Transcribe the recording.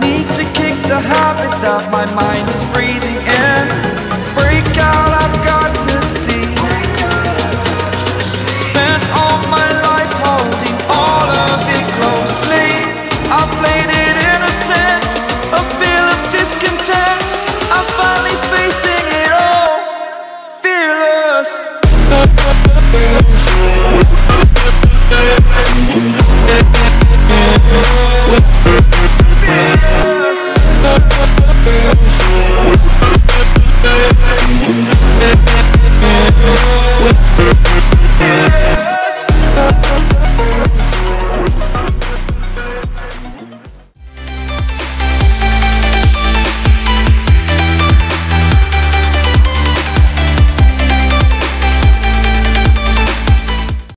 Need to kick the stop it, that my mind is free.